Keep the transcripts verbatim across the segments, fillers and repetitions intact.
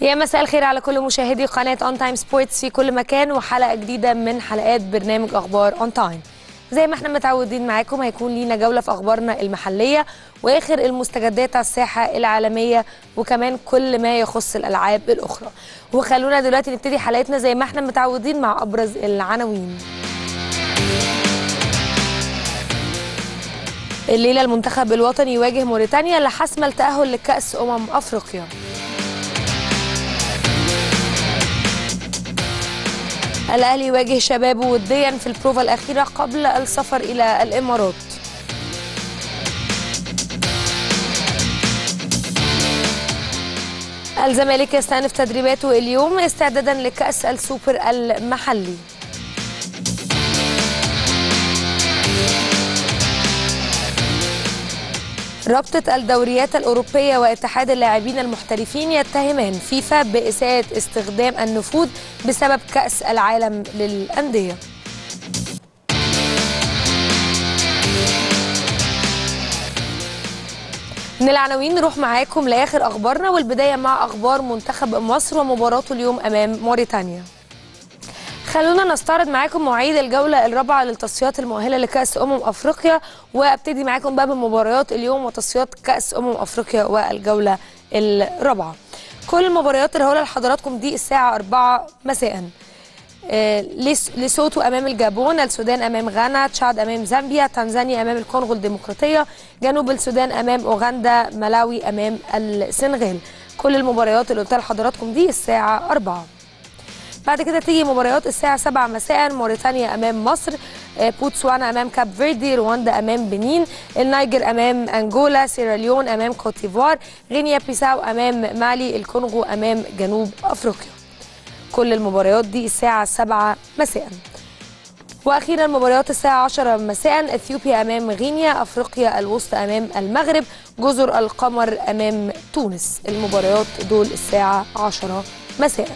يا مساء الخير على كل مشاهدي قناة أون تايم سبورتس في كل مكان، وحلقة جديدة من حلقات برنامج أخبار أون تايم. زي ما احنا متعودين معاكم هيكون لينا جولة في أخبارنا المحلية وآخر المستجدات على الساحة العالمية وكمان كل ما يخص الألعاب الأخرى. وخلونا دلوقتي نبتدي حلقتنا زي ما احنا متعودين مع أبرز العناوين. الليلة المنتخب الوطني يواجه موريتانيا لحسم التأهل لكأس أمم أفريقيا. الأهلي يواجه شبابه وديا في البروفا الأخيرة قبل السفر إلى الإمارات. الزمالك يستأنف تدريباته اليوم استعدادا لكأس السوبر المحلي. رابطة الدوريات الأوروبية واتحاد اللاعبين المحترفين يتهمان فيفا بإساءة استخدام النفوذ بسبب كأس العالم للأندية. من العناوين نروح معاكم لآخر أخبارنا، والبداية مع أخبار منتخب مصر ومباراته اليوم أمام موريتانيا. خلونا نستعرض معاكم مواعيد الجوله الرابعه للتصفيات المؤهله لكاس امم افريقيا، وابتدي معاكم بقى بمباريات اليوم وتصفيات كاس امم افريقيا والجوله الرابعه. كل المباريات اللي هقولها لحضراتكم دي الساعه أربعة مساء. ليسوتو امام الجابون، السودان امام غانا، تشاد امام زامبيا، تنزانيا امام الكونغو الديمقراطيه، جنوب السودان امام اوغندا، ملاوي امام السنغال. كل المباريات اللي قلتها لحضراتكم دي الساعه أربعة. بعد كده تيجي مباريات الساعة سبعة مساء، موريتانيا أمام مصر، بوتسوانا أمام كاب فيردي، رواندا أمام بنين، النيجر أمام أنجولا، سيراليون أمام كوتيفوار، غينيا بيساو أمام مالي، الكونغو أمام جنوب أفريقيا. كل المباريات دي الساعة سبعة مساء. وأخيرا مباريات الساعة عشرة مساء، إثيوبيا أمام غينيا، أفريقيا الوسطى أمام المغرب، جزر القمر أمام تونس. المباريات دول الساعة عشرة مساء.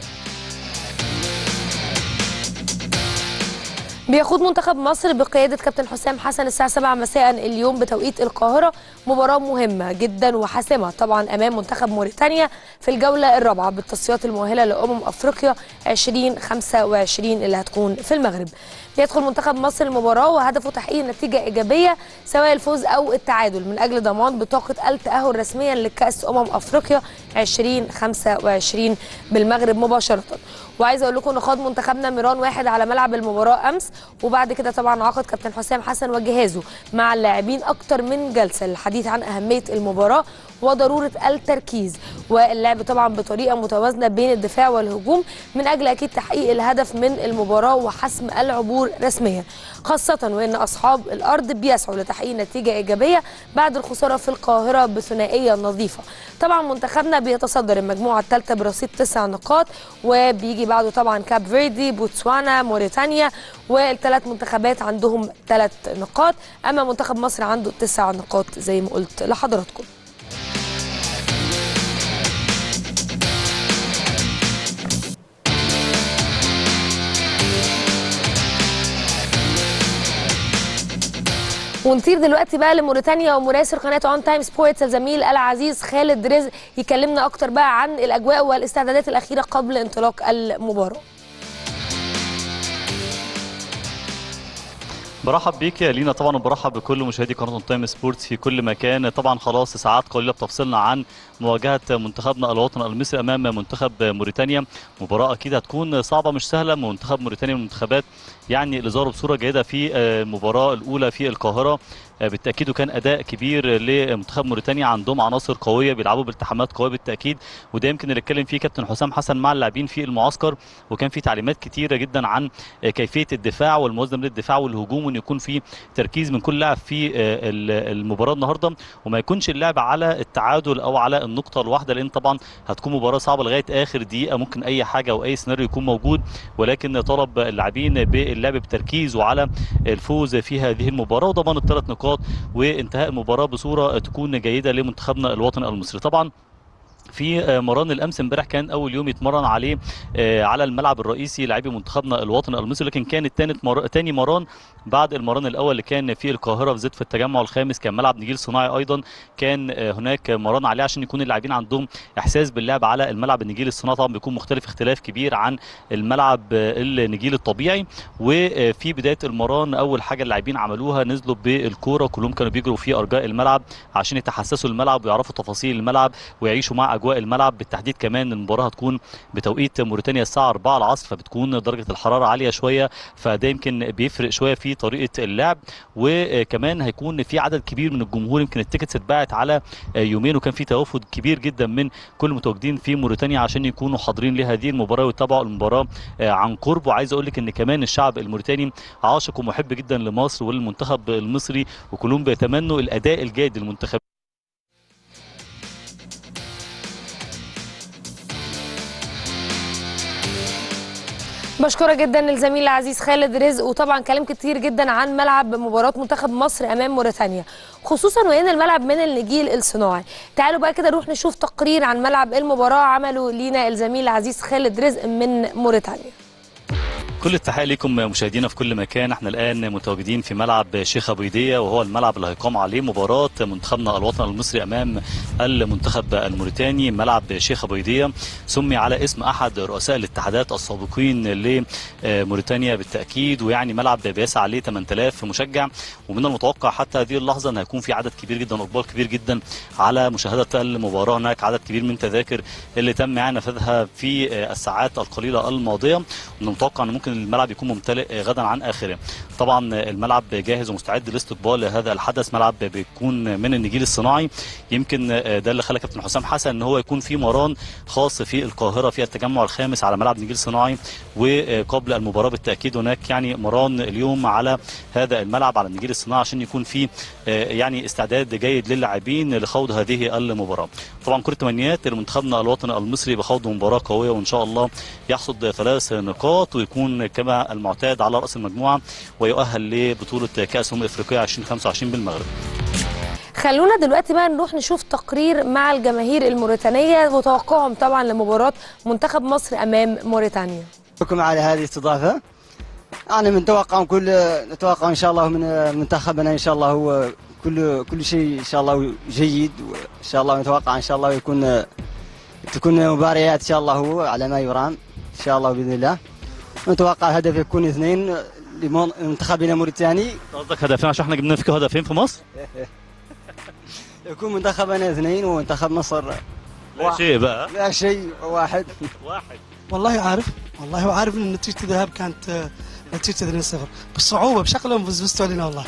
بيخوض منتخب مصر بقيادة كابتن حسام حسن الساعة سبعة مساء اليوم بتوقيت القاهرة مباراة مهمة جدا وحاسمة طبعا أمام منتخب موريتانيا في الجولة الرابعة بالتصفيات المؤهلة لأمم أفريقيا ألفين وخمسة وعشرين اللي هتكون في المغرب. بيدخل منتخب مصر المباراة وهدفه تحقيق نتيجة إيجابية سواء الفوز أو التعادل من أجل ضمان بطاقة التأهل رسميا لكأس أمم أفريقيا ألفين وخمسة وعشرين بالمغرب مباشرة. وعايزة أقول لكم إن خاض منتخبنا ميران واحد على ملعب المباراة أمس، وبعد كده طبعا عقد كابتن حسام حسن وجهازه مع اللاعبين أكتر من جلسة للحديث عن أهمية المباراة وضرورة التركيز واللعب طبعا بطريقة متوازنة بين الدفاع والهجوم من أجل أكيد تحقيق الهدف من المباراة وحسم العبور رسميا، خاصة وإن أصحاب الأرض بيسعوا لتحقيق نتيجة إيجابية بعد الخسارة في القاهرة بثنائية نظيفة. طبعا منتخبنا بيتصدر المجموعة الثالثة برصيد تسع نقاط، وبيجي بعده طبعا كاب فيردي، بوتسوانا، موريتانيا، والثلاث منتخبات عندهم ثلاث نقاط، أما منتخب مصر عنده تسع نقاط زي ما قلت لحضراتكم. ونطير دلوقتي بقى لموريتانيا، ومراسل قناه اون تايم سبورتس الزميل العزيز خالد رزق يكلمنا اكتر بقى عن الاجواء والاستعدادات الاخيره قبل انطلاق المباراه. برحب بيك يا لينا طبعا، وبرحب بكل مشاهدي قناه اون تايم سبورتس في كل مكان. طبعا خلاص ساعات قليله بتفصلنا عن مواجهه منتخبنا الوطني المصري امام منتخب موريتانيا. مباراه اكيد هتكون صعبه مش سهله، منتخب موريتانيا من المنتخبات يعني اللي ظهروا بصوره جيده في المباراه الاولى في القاهره، بالتاكيد وكان اداء كبير لمنتخب موريتانيا. عندهم عناصر قويه بيلعبوا بالتحامات قويه بالتاكيد، وده يمكن اللي اتكلم فيه كابتن حسام حسن مع اللاعبين في المعسكر، وكان في تعليمات كتيره جدا عن كيفيه الدفاع والموازنه بين الدفاع والهجوم، وان يكون في تركيز من كل لاعب في المباراه النهارده، وما يكونش اللعب على التعادل او على النقطه الواحده، لان طبعا هتكون مباراه صعبه لغايه اخر دقيقه، ممكن اي حاجه واي سيناريو يكون موجود، ولكن طلب اللاعبين باللعب بتركيز وعلى الفوز في هذه المباراه وضمان الثلاث نقاط وانتهاء المباراه بصوره تكون جيده لمنتخبنا الوطني المصري. طبعا في مران الامس امبارح كان اول يوم يتمرن عليه على الملعب الرئيسي لاعبي منتخبنا الوطني المصري، لكن كانت ثاني مر... ثاني مران بعد المران الاول اللي كان في القاهره في زد في التجمع الخامس، كان ملعب نجيل صناعي ايضا كان هناك مران عليه عشان يكون اللاعبين عندهم احساس باللعب على الملعب النجيل الصناعي، طبعا بيكون مختلف اختلاف كبير عن الملعب النجيل الطبيعي. وفي بدايه المران اول حاجه اللاعبين عملوها نزلوا بالكوره، كلهم كانوا بيجروا في ارجاء الملعب عشان يتحسسوا الملعب ويعرفوا تفاصيل الملعب ويعيشوا مع اجواء الملعب. بالتحديد كمان المباراه هتكون بتوقيت موريتانيا الساعه أربعة العصر، فبتكون درجه الحراره عاليه شويه، فده يمكن بيفرق شويه في طريقه اللعب. وكمان هيكون في عدد كبير من الجمهور، يمكن التيكتس اتباعت على يومين وكان في توافد كبير جدا من كل المتواجدين في موريتانيا عشان يكونوا حاضرين لهذه المباراه ويتابعوا المباراه عن قرب. وعايز اقول لك ان كمان الشعب الموريتاني عاشق ومحب جدا لمصر وللمنتخب المصري، وكلهم بيتمنوا الاداء الجيد للمنتخب. مشكورة جدا للزميل العزيز خالد رزق، وطبعا كلام كتير جدا عن ملعب مباراة منتخب مصر امام موريتانيا، خصوصا وان الملعب من النجيل الصناعي. تعالوا بقى كده نروح نشوف تقرير عن ملعب المباراة عمله لينا الزميل العزيز خالد رزق من موريتانيا. كل التحية لكم مشاهدينا في كل مكان، احنا الان متواجدين في ملعب شيخ ابو، وهو الملعب اللي هيقام عليه مباراة منتخبنا الوطني المصري امام المنتخب الموريتاني. ملعب شيخ ابو سمي على اسم احد رؤساء الاتحادات السابقين لموريتانيا بالتاكيد، ويعني ملعب بيسع عليه ثمانية آلاف مشجع، ومن المتوقع حتى هذه اللحظة ان هيكون في عدد كبير جدا واقبال كبير جدا على مشاهدة المباراة. هناك عدد كبير من التذاكر اللي تم يعني نفذها في الساعات القليلة الماضية، ومن المتوقع ان ممكن الملعب يكون ممتلئ غدا عن اخره. طبعا الملعب جاهز ومستعد لاستقبال هذا الحدث، ملعب بيكون من النجيل الصناعي. يمكن ده اللي خلى كابتن حسام حسن ان هو يكون في مران خاص في القاهره في التجمع الخامس على ملعب نجيل صناعي، وقبل المباراه بالتاكيد هناك يعني مران اليوم على هذا الملعب على النجيل الصناعي عشان يكون في يعني استعداد جيد للاعبين لخوض هذه المباراه. طبعا كل التمنيات لمنتخبنا الوطني المصري بخوض مباراه قويه، وان شاء الله يحصد ثلاث نقاط ويكون كما المعتاد على رأس المجموعة ويؤهل لبطولة كأس أمم أفريقيا ألفين وخمسة وعشرين بالمغرب. خلونا دلوقتي بقى نروح نشوف تقرير مع الجماهير الموريتانية وتوقعهم طبعا لمباراة منتخب مصر أمام موريتانيا. شكرا على هذه الاستضافة. أنا من توقعهم كل نتوقع إن شاء الله من منتخبنا إن شاء الله هو كل كل شيء إن شاء الله جيد، وإن شاء الله نتوقع إن شاء الله يكون تكون مباريات إن شاء الله هو على ما يرام إن شاء الله بإذن الله. نتوقع الهدف يكون اثنين لمنتخبنا موريتاني. قصدك هدفين عشان احنا جبنا فيكم هدفين في مصر؟ يكون منتخبنا اثنين ومنتخب مصر لا شيء بقى لا شيء واحد واحد. والله عارف والله عارف ان نتيجه الذهاب كانت نتيجه اثنين صفر بالصعوبه بشكل فزتوا علينا. والله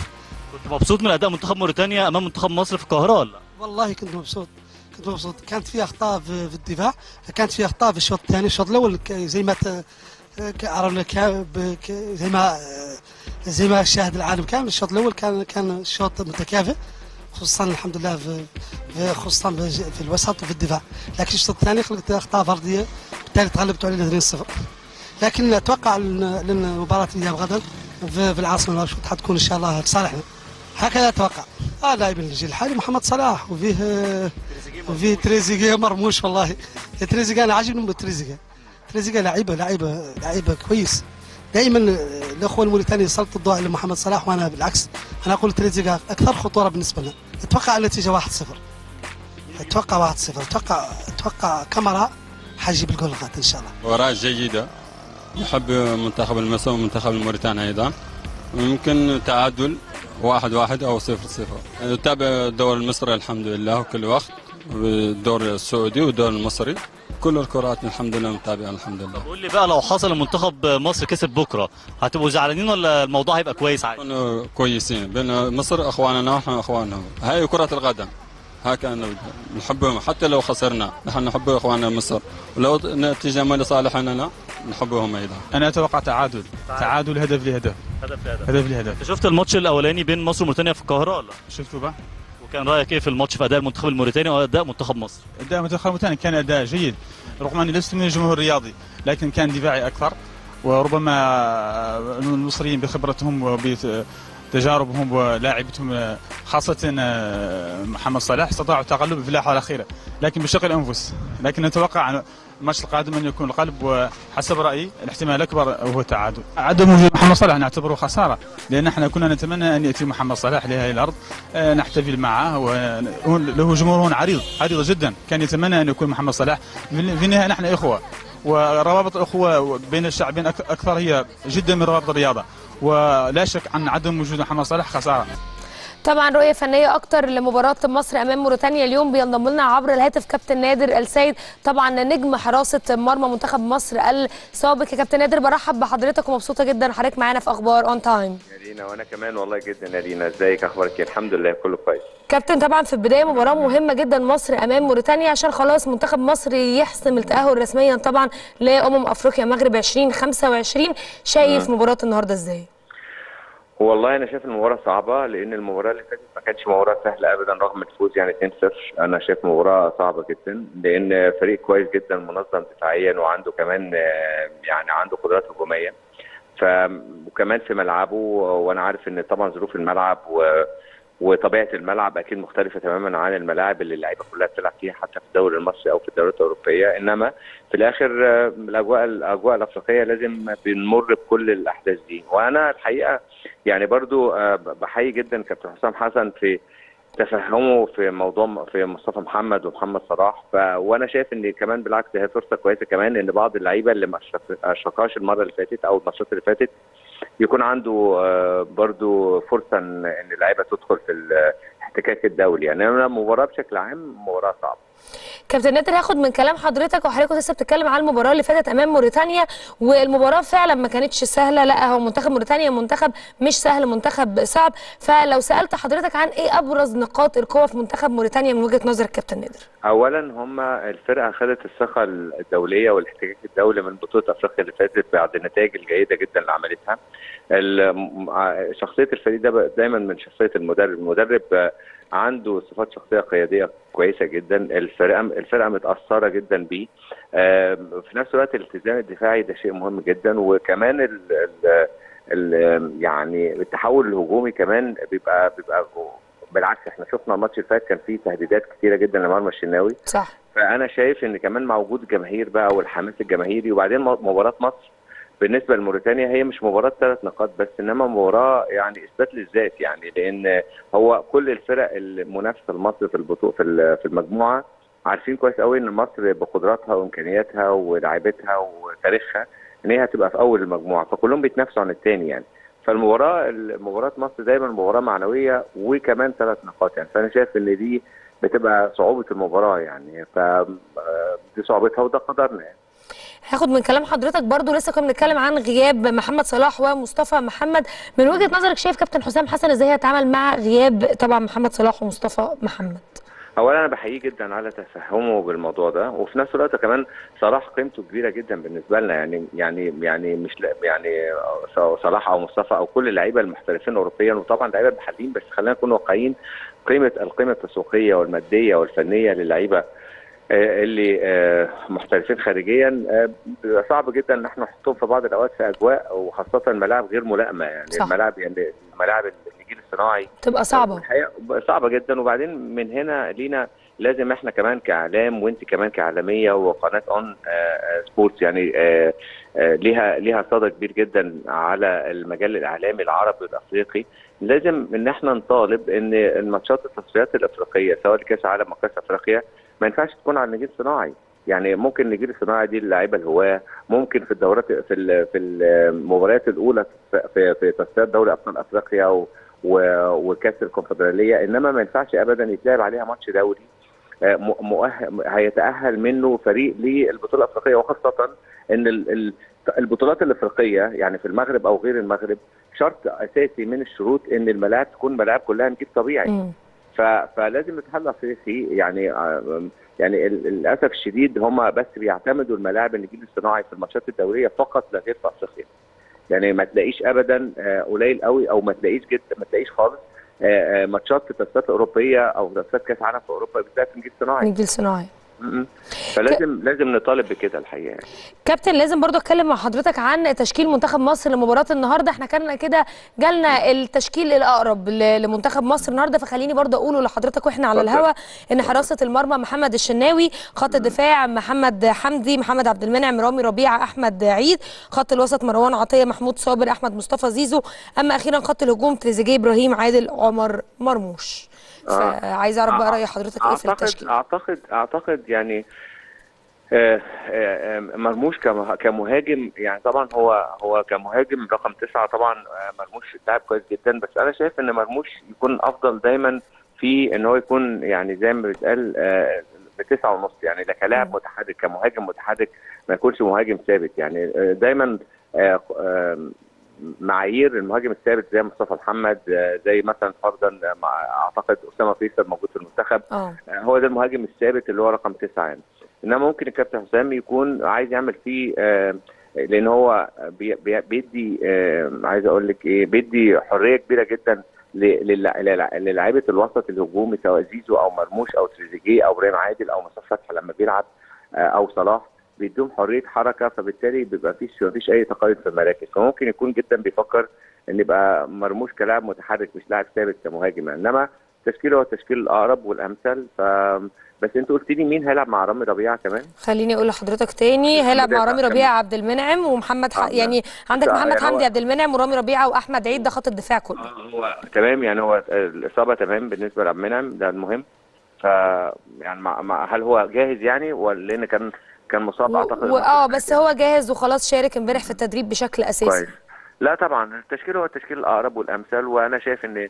كنت مبسوط من اداء منتخب موريتانيا امام منتخب مصر في القاهره ولا؟ والله كنت مبسوط كنت مبسوط كانت في اخطاء في الدفاع، كانت في اخطاء في الشوط الثاني، الشوط الاول زي ما ت... عرفنا زي ما زي ما شاهد العالم كامل الشوط الاول كان كان الشوط متكافئ، خصوصا الحمد لله في خصوصا في الوسط وفي الدفاع، لكن الشوط الثاني خلقت اخطاء فرديه بالتالي تغلبتوا علينا اثنين صفر. لكن اتوقع ان مباراه الاياب غدا في العاصمه المرشوط حتكون ان شاء الله لصالحنا. هكذا اتوقع. اه لاعب الجيل الحالي محمد صلاح وفيه وفيه تريزيجيه مرموش. والله تريزيجيه انا عاجبني من تريزيجيه. تريزيجيه لعيبه لعيبه لعيبه كويس. دائما الاخوه الموريتانيين يسلطوا الضوء على محمد صلاح، وانا بالعكس انا اقول تريزيجيه اكثر خطوره بالنسبه لنا. اتوقع النتيجه واحد صفر. اتوقع واحد صفر اتوقع اتوقع كاميرا حيجيب الجول غدا ان شاء الله. مباراه جيده. يحب منتخب المصري ومنتخب الموريتاني ايضا. ممكن تعادل واحد واحد او صفر صفر. نتابع الدوري المصري الحمد لله كل وقت، والدوري السعودي والدوري المصري. كل الكرات الحمد لله متابعه الحمد لله. قول لي بقى لو حصل منتخب مصر كسب بكره هتبقوا زعلانين ولا الموضوع هيبقى كويس عادي؟ كويسين بين مصر اخواننا ونحن اخوانهم، هاي كره القدم هكا نحبهم حتى لو خسرنا نحن نحب اخواننا مصر، ولو النتيجه ما لصالحنا نحبهم ايضا. انا اتوقع تعادل تعادل هدف لهدف هدف لهدف هدف لهدف. انت شفت الماتش الاولاني بين مصر وموريتانيا في القاهره ولا؟ شفته بقى. كان رايك ايه في الماتش في اداء المنتخب الموريتاني واداء منتخب مصر؟ اداء منتخب موريتانيا كان اداء جيد، رغم اني لست من الجمهور الرياضي، لكن كان دفاعي اكثر، وربما المصريين بخبرتهم تجاربهم ولاعبتهم خاصة محمد صلاح استطاعوا تغلب الفلاحة الأخيرة لكن بشق الأنفس. لكن نتوقع الماتش القادم أن يكون القلب، وحسب رأيي الاحتمال الأكبر هو التعادل. عدم وجود محمد صلاح نعتبره خسارة، لأن احنا كنا نتمنى أن يأتي محمد صلاح لهذه الأرض نحتفل معه، وله جمهور عريض عريض جدا، كان يتمنى أن يكون محمد صلاح. في النهاية نحن إخوة، وروابط الأخوة بين الشعبين أكثر هي جدا من روابط الرياضة، ولا شك عن عدم وجود محمد صلاح خسارة. طبعا رؤية فنية أكتر لمباراة مصر أمام موريتانيا اليوم بينضم لنا عبر الهاتف كابتن نادر السيد، طبعا نجم حراسة مرمى منتخب مصر السابق. يا كابتن نادر برحب بحضرتك ومبسوطة جدا حضرتك معانا في أخبار أون تايم. يا رينا وأنا كمان والله جدا. يا رينا إزيك أخبارك؟ الحمد لله كله كويس. كابتن طبعا في البداية مباراة مهمة جدا مصر أمام موريتانيا عشان خلاص منتخب مصر يحسم التأهل رسميا طبعا لأمم أفريقيا مغرب عشرين خمسة وعشرين، شايف مباراة النهاردة إزاي؟ والله انا شايف المباراه صعبه، لان المباراه اللي فاتت ما كانتش مباراه سهله ابدا رغم الفوز يعني اثنين صفر. انا شايف مباراه صعبه جدا لان فريق كويس جدا منظم دفاعيا، وعنده كمان يعني عنده قدرات هجوميه، ف وكمان في ملعبه، وانا عارف ان طبعا ظروف الملعب و... وطبيعه الملعب اكيد مختلفه تماما عن الملاعب اللي اللعيبه كلها بتلعب فيها حتى في الدوري المصري او في الدوريات الاوروبيه، انما في الاخر الاجواء الاجواء الافريقيه لازم بنمر بكل الاحداث دي. وانا الحقيقه يعني برضو بحيي جدا كابتن حسام حسن في تفهمه في موضوع في مصطفى محمد ومحمد صلاح، ف وانا شايف ان كمان بالعكس هي فرصه كويسه كمان ان بعض اللعيبه اللي ما اشركوش المره اللي فاتت او الماتشات اللي فاتت يكون عنده برضو فرصه ان اللعيبه تدخل في الاحتكاك الدولي. يعني المباراه بشكل عام مباراه صعبه. كابتن نادر هاخد من كلام حضرتك، وحضرتك لسه بتتكلم على المباراه اللي فاتت امام موريتانيا، والمباراه فعلا ما كانتش سهله، لا هو منتخب موريتانيا منتخب مش سهل، منتخب صعب. فلو سالت حضرتك عن ايه ابرز نقاط القوه في منتخب موريتانيا من وجهه نظرك كابتن نادر؟ اولا هم الفرقه خدت الثقه الدوليه والاحتكاك الدولي من بطوله افريقيا اللي فاتت بعد النتائج الجيده جدا اللي عملتها. شخصيه الفريق ده دايما من شخصيه المدرب، المدرب عنده صفات شخصيه قياديه كويسه جدا، الفرقه الفرقه متاثره جدا بيه. في نفس الوقت الالتزام الدفاعي ده شيء مهم جدا، وكمان ال ال ال يعني التحول الهجومي كمان بيبقى بيبقى بالعكس. احنا شفنا الماتش اللي فات كان فيه تهديدات كثيره جدا لمرمى الشناوي، صح. فانا شايف ان كمان مع وجود جماهير بقى والحماس الجماهيري، وبعدين مباراه مصر بالنسبه لموريتانيا هي مش مباراه ثلاث نقاط بس، انما مباراه يعني اثبات للذات، يعني لان هو كل الفرق المنافسه لمصر في البطوله في المجموعه عارفين كويس قوي ان مصر بقدراتها وامكانياتها ولاعيبتها وتاريخها ان هي هتبقى في اول المجموعه، فكلهم بيتنافسوا عن الثاني يعني. فالمباراه مباراه مصر دايما مباراه معنويه وكمان ثلاث نقاط يعني، فانا شايف ان دي بتبقى صعوبه المباراه يعني، ف دي صعوبتها وده قدرنا يعني. هاخد من كلام حضرتك برضو لسه كنا بنتكلم عن غياب محمد صلاح ومصطفى محمد، من وجهة نظرك شايف كابتن حسام حسن ازاي هيتعامل مع غياب طبعا محمد صلاح ومصطفى محمد؟ اولا انا بحييه جدا على تفهمه بالموضوع ده، وفي نفس الوقت كمان صلاح قيمته كبيره جدا بالنسبه لنا يعني يعني يعني مش يعني صلاح او مصطفى او كل اللعيبه المحترفين اوروبيا وطبعا لعيبه محليين، بس خلينا نكون واقعيين، قيمه القيمه التسويقيه والماديه والفنيه للعيبه اللي محترفين خارجيا صعب جدا ان احنا نحطهم في بعض الاوقات في اجواء وخاصه الملاعب غير ملائمه يعني، صح. الملاعب يعني الملاعب الجيل الصناعي تبقى صعبه صعبه جدا. وبعدين من هنا لينا لازم احنا كمان كاعلام وانت كمان كاعلاميه وقناه اون سبورتس يعني آآ آآ ليها ليها صدى كبير جدا على المجال الاعلامي العربي والافريقي، لازم ان احنا نطالب ان الماتشات التصفيات الافريقيه سواء كاس عالم او كاس افريقيا ما ينفعش تكون على النجيل الصناعي، يعني ممكن النجيل الصناعي دي للاعيبه الهواه، ممكن في الدورات في في المباريات الاولى في في تصفيات دوري ابطال افريقيا وكاس الكونفدراليه، انما ما ينفعش ابدا يتلعب عليها ماتش دوري مؤهل هيتاهل منه فريق للبطوله الافريقيه، وخاصه ان البطولات الافريقيه يعني في المغرب او غير المغرب شرط اساسي من الشروط ان الملاعب تكون ملاعب كلها نجيل طبيعي. م. فلازم الاتحاد الافريقي يعني يعني للاسف الشديد هم بس بيعتمدوا الملاعب النجيل الصناعي في الماتشات الدوليه فقط لا غير في افريقيا. يعني ما تلاقيش ابدا قليل قوي او ما تلاقيش جدا ما تلاقيش خالص ماتشات في تصفيات اوروبيه او تصفيات كاس عالم في اوروبا بالذات نجيل صناعي. نجيل صناعي. فلازم ك... لازم نطالب بكده الحقيقه. كابتن لازم برضو اتكلم مع حضرتك عن تشكيل منتخب مصر لمباراه النهارده، احنا كان كده جالنا التشكيل الاقرب لمنتخب مصر النهارده، فخليني برضو اقوله لحضرتك واحنا على الهوا ان حراسه المرمى محمد الشناوي، خط الدفاع محمد حمدي، محمد عبد المنعم، رامي ربيعه، احمد عيد، خط الوسط مروان عطيه، محمود صابر، احمد مصطفى زيزو، اما اخيرا خط الهجوم تريزيجيه، ابراهيم عادل، عمر مرموش. عايز اعرف بقى راي حضرتك ايه في التشكيل. اعتقد اعتقد يعني مرموش كمهاجم، يعني طبعا هو هو كمهاجم رقم تسعه، طبعا مرموش لاعب كويس جدا، بس انا شايف ان مرموش يكون افضل دايما في ان هو يكون يعني زي ما بيتقال بتسعه ونص، يعني ده كلاعب متحرك كمهاجم متحرك، ما يكونش مهاجم ثابت. يعني دايما معايير المهاجم الثابت زي مصطفى محمد، زي مثلا فرضا اعتقد اسامه فيصل موجود في المنتخب، أوه. هو ده المهاجم الثابت اللي هو رقم تسعه يعني. انما ممكن الكابتن حسام يكون عايز يعمل فيه، لان هو بيدي عايز اقول لك ايه، بيدي حريه كبيره جدا للاعيبه الوسط الهجومي، سواء زيزو او مرموش او تريزيجيه او ابراهيم عادل او مصطفى فتحي لما بيلعب او صلاح، بيدوم حريه حركه، فبالتالي بيبقى فيش مفيش اي تقيد في المراكز. فممكن يكون جدا بيفكر ان يبقى مرموش كلاعب متحرك مش لاعب ثابت كمهاجم، انما تشكيله هو التشكيل الاقرب والامثل. ف بس انت قلت لي مين هيلعب مع رامي ربيعه كمان؟ خليني اقول لحضرتك تاني، هيلعب مع رامي ربيعه عبد المنعم ومحمد ح... يعني عندك محمد حمدي، عبد المنعم، ورامي ربيعه، واحمد عيد، ده خط الدفاع كله. هو تمام يعني، هو الاصابه تمام بالنسبه لعبد المنعم ده المهم. ف يعني مع... مع... هل هو جاهز يعني، ولا كان كان مصاب اعتقد؟ اه بس هو جاهز وخلاص، شارك امبارح في التدريب بشكل اساسي. كويس. لا طبعا التشكيل هو التشكيل الاقرب والامثل، وانا شايف ان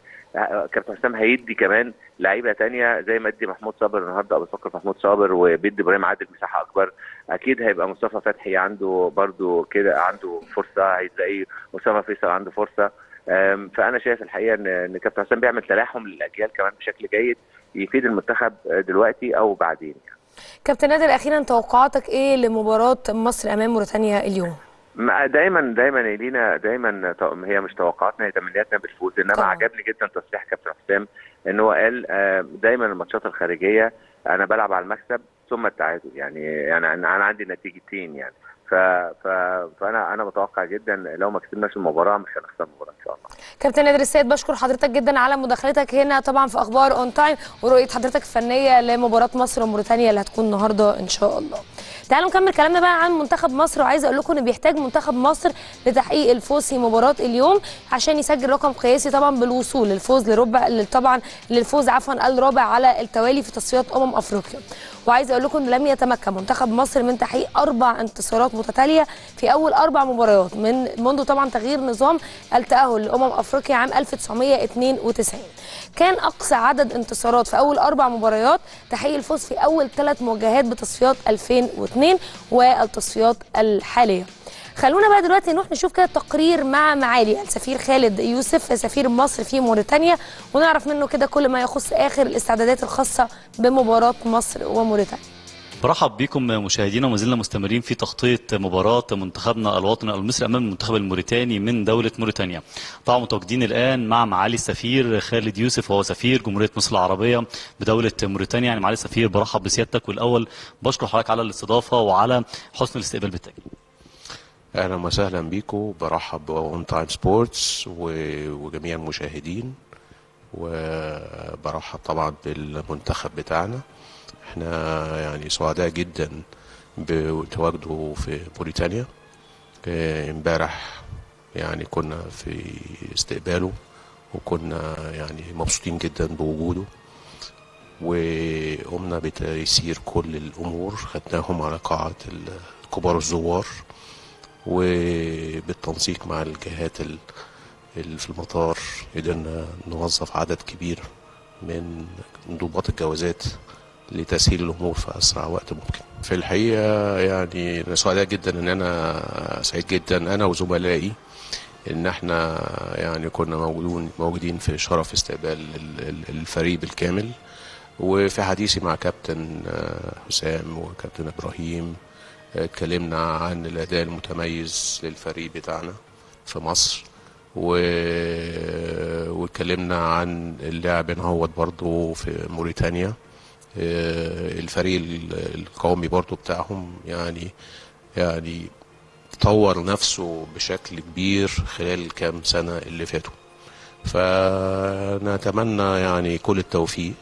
كابتن حسام هيدي كمان لعيبه ثانيه زي ما ادي محمود صابر النهارده، او بفكر في محمود صابر، وبيدي ابراهيم عادل مساحه اكبر. اكيد هيبقى مصطفى فتحي عنده برده كده، عنده فرصه، هيلاقي اسامه فيصل عنده فرصه. فانا شايف الحقيقه ان كابتن حسام بيعمل تلاحم للاجيال كمان بشكل جيد يفيد المنتخب دلوقتي او بعدين. كابتن نادر اخيرا توقعاتك ايه لمباراه مصر امام موريتانيا اليوم؟ دايما دايما لينا دايما هي مش توقعاتنا، هي تمنياتنا بالفوز. انما طبعا عجبني جدا تصريح كابتن حسام ان هو قال دايما الماتشات الخارجيه انا بلعب على المكسب ثم التعادل، يعني يعني انا عندي نتيجتين يعني. ف... ف... فانا انا متوقع جدا لو ما كسبناش المباراه مش هنخسر المباراه ان شاء الله. كابتن نادر السيد بشكر حضرتك جدا على مداخلتك هنا طبعا في اخبار اون تايم، ورؤيه حضرتك الفنيه لمباراه مصر وموريتانيا اللي هتكون النهارده ان شاء الله. تعالوا نكمل كلامنا بقى عن منتخب مصر، وعايزه اقول لكم ان بيحتاج منتخب مصر لتحقيق الفوز في مباراه اليوم عشان يسجل رقم قياسي طبعا بالوصول للفوز لربع طبعا للفوز عفوا الرابع على التوالي في تصفيات امم افريقيا. وعايزه اقول لكم ان لم يتمكن منتخب مصر من تحقيق اربع انتصارات متتاليه في اول اربع مباريات من منذ طبعا تغيير نظام التاهل لامم افريقيا عام ألف وتسعمية اتنين وتسعين. كان اقصى عدد انتصارات في اول اربع مباريات تحقيق الفوز في اول ثلاث مواجهات بتصفيات ألفين واتنين والتصفيات الحاليه. خلونا بقى دلوقتي نروح نشوف كده تقرير مع معالي السفير خالد يوسف سفير مصر في موريتانيا، ونعرف منه كده كل ما يخص آخر الاستعدادات الخاصة بمباراة مصر وموريتانيا. برحب بكم مشاهدينا، وما زلنا مستمرين في تغطيه مباراه منتخبنا الوطني المصري امام المنتخب الموريتاني من دوله موريتانيا. طبعا متواجدين الان مع معالي السفير خالد يوسف وهو سفير جمهوريه مصر العربيه بدوله موريتانيا. يعني معالي السفير برحب بسيادتك، والاول بشكر حضرتك على الاستضافه وعلى حسن الاستقبال بتاعك. اهلا وسهلا بيكم، برحب بأون تايم سبورتس وجميع المشاهدين، وبرحب طبعا بالمنتخب بتاعنا. احنا يعني سعداء جدا بتواجده في موريتانيا. امبارح يعني كنا في استقباله وكنا يعني مبسوطين جدا بوجوده، وقمنا بتيسير كل الامور، خدناهم على قاعه كبار الزوار وبالتنسيق مع الجهات اللي في المطار قدرنا نوظف عدد كبير من ضباط الجوازات لتسهيل الامور في اسرع وقت ممكن. في الحقيقه يعني انا سعيد جدا ان انا سعيد جدا انا وزملائي ان احنا يعني كنا موجودين موجودين في شرف استقبال الفريق بالكامل. وفي حديثي مع كابتن حسام وكابتن ابراهيم اتكلمنا عن الاداء المتميز للفريق بتاعنا في مصر، و... واتكلمنا عن اللاعب نهوت برضه في موريتانيا الفريق القومي برضو بتاعهم يعني يعني طور نفسه بشكل كبير خلال كام سنة اللي فاتوا. فنتمنى يعني كل التوفيق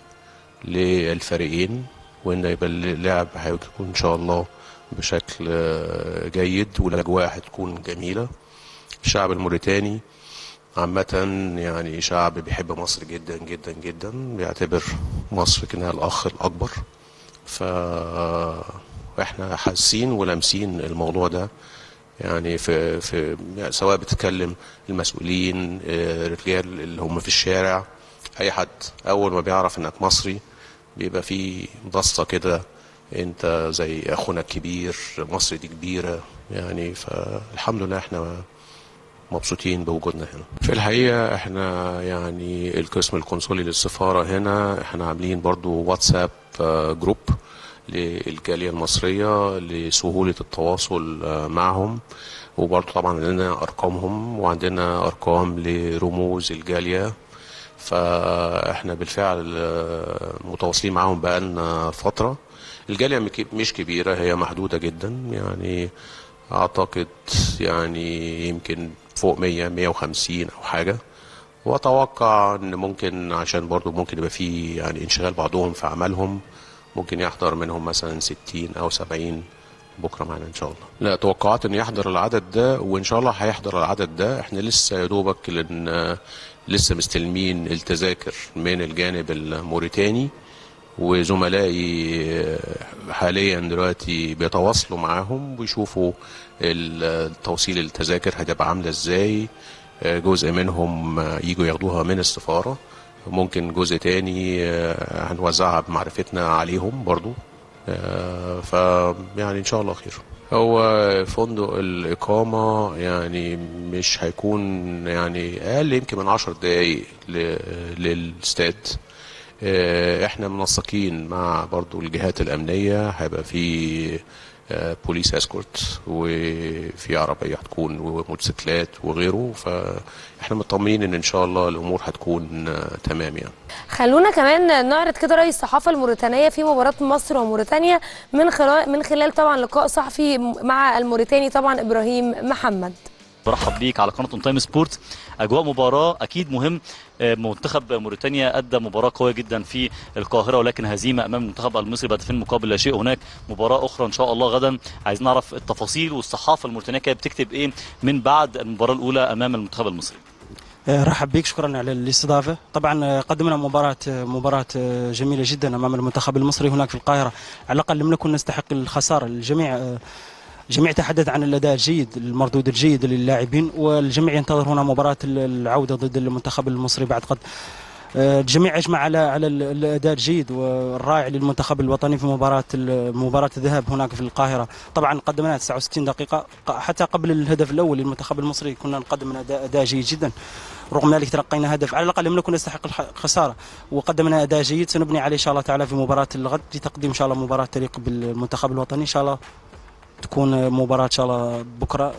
للفريقين، وإن يبقى اللعب هيكون إن شاء الله بشكل جيد، والأجواء هتكون جميلة. الشعب الموريتاني عامة يعني شعب بيحب مصر جدا جدا جدا، بيعتبر مصر كأنها الأخ الأكبر، فإحنا حاسين ولامسين الموضوع ده يعني في في سواء بتتكلم المسؤولين، الرجال اللي هم في الشارع، أي حد أول ما بيعرف إنك مصري بيبقى في بصة كده، أنت زي أخونا الكبير، مصر دي كبيرة يعني. فالحمد لله إحنا مبسوطين بوجودنا هنا. في الحقيقة احنا يعني القسم القنصلي للسفارة هنا احنا عاملين برضو واتساب جروب للجالية المصرية لسهولة التواصل معهم، وبرضو طبعا عندنا ارقامهم وعندنا ارقام لرموز الجالية، فاحنا بالفعل متواصلين معهم بقالنا فترة. الجالية مش كبيرة، هي محدودة جدا يعني، اعتقد يعني يمكن فوق مية مية وخمسين او حاجه، واتوقع ان ممكن عشان برضو ممكن يبقى في يعني انشغال بعضهم في اعمالهم، ممكن يحضر منهم مثلا ستين او سبعين بكره معانا ان شاء الله. لا توقعات ان يحضر العدد ده، وان شاء الله هيحضر العدد ده. احنا لسه يا دوبك لان لسه مستلمين التذاكر من الجانب الموريتاني، وزملائي حاليا دلوقتي بيتواصلوا معاهم ويشوفوا التوصيل التذاكر هتبقى عامله ازاي. جزء منهم يجوا ياخدوها من السفاره، ممكن جزء تاني هنوزعها بمعرفتنا عليهم برضو، فيعني ان شاء الله خير. هو فندق الاقامه يعني مش هيكون يعني اقل يمكن من عشر دقايق للاستاد. احنا منسقين مع برضو الجهات الامنيه، هيبقى في بوليس اسكورت وفي عربيه هتكون وموتوسيكلات وغيره، فاحنا مطمئنين ان ان شاء الله الامور هتكون تمام يعني. خلونا كمان نعرض كده راي الصحافه الموريتانيه في مباراه مصر وموريتانيا من خلال من خلال طبعا لقاء صحفي مع الموريتاني طبعا ابراهيم محمد. برحب بيك على قناه أون تايم سبورتس. اجواء مباراه اكيد مهم، منتخب موريتانيا ادى مباراه قويه جدا في القاهره، ولكن هزيمه امام المنتخب المصري بهدفين مقابل لا شيء. هناك مباراه اخرى ان شاء الله غدا، عايزين نعرف التفاصيل والصحافه الموريتانيه كانت بتكتب ايه من بعد المباراه الاولى امام المنتخب المصري. رحب بيك، شكرا على الاستضافه. طبعا قدمنا مباراه مباراه جميله جدا امام المنتخب المصري هناك في القاهره، على الاقل لم نكن نستحق الخساره. الجميع الجميع تحدث عن الاداء الجيد، المردود الجيد للاعبين، والجميع ينتظر هنا مباراه العوده ضد المنتخب المصري بعد قد. الجميع اجمع على على الاداء الجيد والرائع للمنتخب الوطني في مباراه مباراه الذهاب هناك في القاهره. طبعا قدمنا تسعة وستين دقيقه، حتى قبل الهدف الاول للمنتخب المصري كنا نقدم اداء اداء جيد جدا، رغم ذلك تلقينا هدف، على الاقل لم نكن نستحق الخساره وقدمنا اداء جيد. سنبني عليه ان شاء الله تعالى في مباراه الغد لتقديم ان شاء الله مباراه تليق بالمنتخب الوطني. ان شاء الله تكون مباراة إن شاء الله بكرة،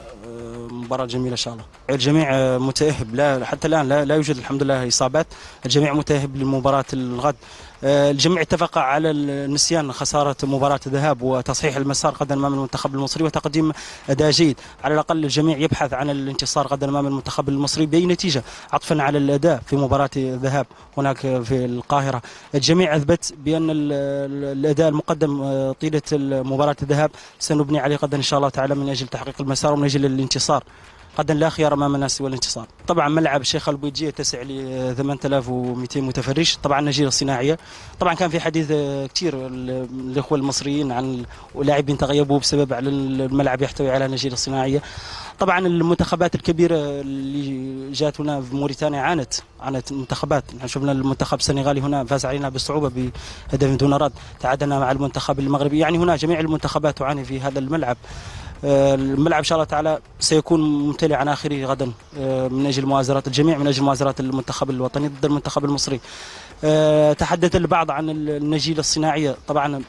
مباراة جميلة إن شاء الله. الجميع متأهب، لا حتى الآن لا, لا يوجد الحمد لله إصابات، الجميع متأهب لمباراة الغد. الجميع اتفق على نسيان خسارة مباراة الذهاب وتصحيح المسار غدا أمام المنتخب المصري وتقديم أداء جيد، على الأقل الجميع يبحث عن الانتصار غدا أمام المنتخب المصري بأي نتيجة، عطفا على الأداء في مباراة الذهاب هناك في القاهرة. الجميع أثبت بأن الأداء المقدم طيلة مباراة الذهاب سنبني عليه غدا إن شاء الله تعالى من أجل تحقيق المسار ومن أجل الانتصار. غدا لا خيار امامنا سوى الانتصار. طبعا ملعب الشيخ ابو يتسع ل ثمانية آلاف ومئتين متفرج، طبعا نجيله صناعيه. طبعا كان في حديث كثير الاخوه المصريين عن لاعبين تغيبوا بسبب على الملعب يحتوي على نجيله صناعيه. طبعا المنتخبات الكبيره اللي جات هنا في موريتانيا عانت عانت المنتخبات، شفنا المنتخب السنغالي هنا فاز علينا بصعوبه بهدف دون رد، تعادلنا مع المنتخب المغربي، يعني هنا جميع المنتخبات تعاني في هذا الملعب. الملعب ان شاء الله تعالى سيكون ممتلئ عن اخره غدا من اجل مؤازرات الجميع، من اجل مؤازرات المنتخب الوطني ضد المنتخب المصري. تحدث البعض عن النجيله الصناعيه، طبعا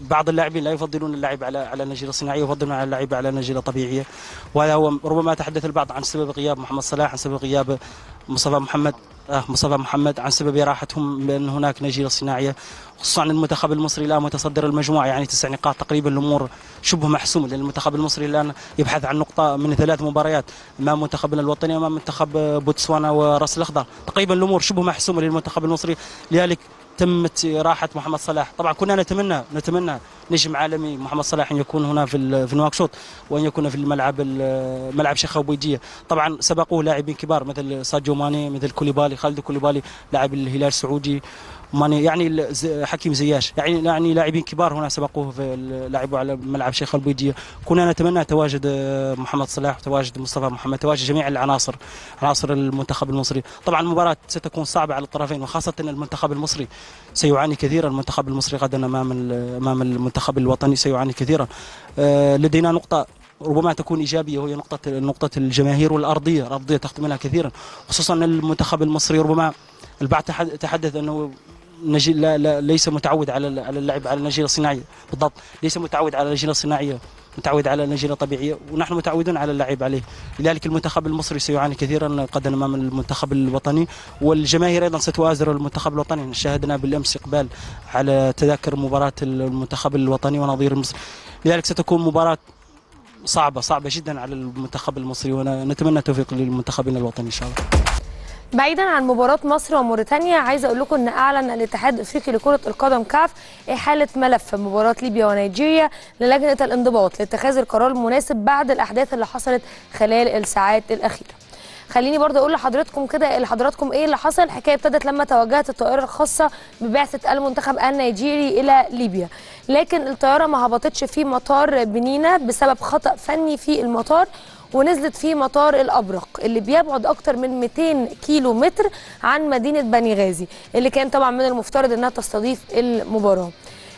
بعض اللاعبين لا يفضلون اللعب على على نجيله صناعيه، يفضلون على اللعب على نجيله طبيعيه، وهذا هو. ربما تحدث البعض عن سبب غياب محمد صلاح، عن سبب غياب مصطفى محمد، مصطفى محمد عن سبب راحتهم، بان هناك نجيله صناعيه، خصوصا المنتخب المصري الان متصدر المجموعه يعني تسع نقاط تقريبا، الامور شبه محسومه، لان المنتخب المصري الان يبحث عن نقطه من ثلاث مباريات امام منتخبنا الوطني وامام منتخب بوتسوانا وراس الاخضر، تقريبا الامور شبه محسومه للمنتخب المصري، لذلك تمت راحه محمد صلاح. طبعا كنا نتمنى نتمنى نجم عالمي محمد صلاح ان يكون هنا في في نواكشوط، وان يكون في الملعب ملعب شيخ ابو. طبعا سبقوه لاعبين كبار مثل ساديو ماني، مثل كوليبالي، خالد كوليبالي لاعب الهلال السعودي، ماني يعني حكيم زياش، يعني يعني لاعبين كبار هنا سبقوه في لعبوا على ملعب شيخ ابو. كنا نتمنى تواجد محمد صلاح وتواجد مصطفى محمد، تواجد جميع العناصر عناصر المنتخب المصري. طبعا المباراه ستكون صعبه على الطرفين، وخاصه المنتخب المصري سيعاني كثيرا، المنتخب المصري غدا امام امام المنتخب الوطني سيعاني كثيرا. لدينا نقطه ربما تكون ايجابيه، وهي نقطه نقطه الجماهير والارضيه، الارضيه تخدمنا كثيرا، خصوصا المنتخب المصري ربما البعض تحدث انه نجيل لا, لا ليس متعود على على اللعب على النجيله الصناعيه، بالضبط ليس متعود على النجيله الصناعيه، متعود على نجيله طبيعيه، ونحن متعودون على اللعب عليه، لذلك المنتخب المصري سيعاني كثيرا قد امام المنتخب الوطني، والجماهير ايضا ستؤازر المنتخب الوطني. شاهدنا بالامس اقبال على تذاكر مباراه المنتخب الوطني ونظير المصري، لذلك ستكون مباراه صعبه صعبه جدا على المنتخب المصري، ونتمنى التوفيق لمنتخبنا الوطني ان شاء الله. بعيدا عن مباراة مصر وموريتانيا، عايزه اقول لكم ان اعلن الاتحاد الافريقي لكرة القدم كاف احاله ملف مباراة ليبيا ونيجيريا للجنة الانضباط لاتخاذ القرار المناسب بعد الاحداث اللي حصلت خلال الساعات الاخيره. خليني برضه اقول لحضراتكم كده لحضراتكم ايه اللي حصل. الحكايه ابتدت لما توجهت الطائره الخاصه ببعثه المنتخب النيجيري الى ليبيا، لكن الطياره ما هبطتش في مطار بنينا بسبب خطأ فني في المطار، ونزلت في مطار الأبرق اللي بيبعد أكتر من مئتين كيلو متر عن مدينة بني غازي، اللي كان طبعا من المفترض أنها تستضيف المباراة.